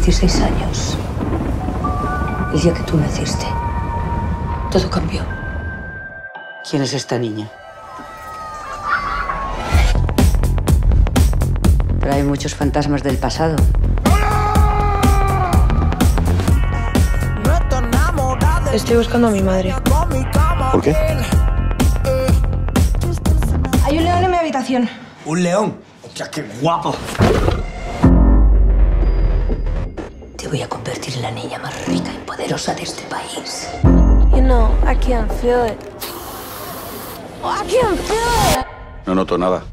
16 años, el día que tú naciste, todo cambió. ¿Quién es esta niña? Pero hay muchos fantasmas del pasado. Estoy buscando a mi madre. ¿Por qué? Hay un león en mi habitación. ¿Un león? ¡Hostia, qué guapo! Te voy a convertir en la niña más rica y poderosa de este país. You know, I can't feel it. Oh, I can't feel it. No noto nada.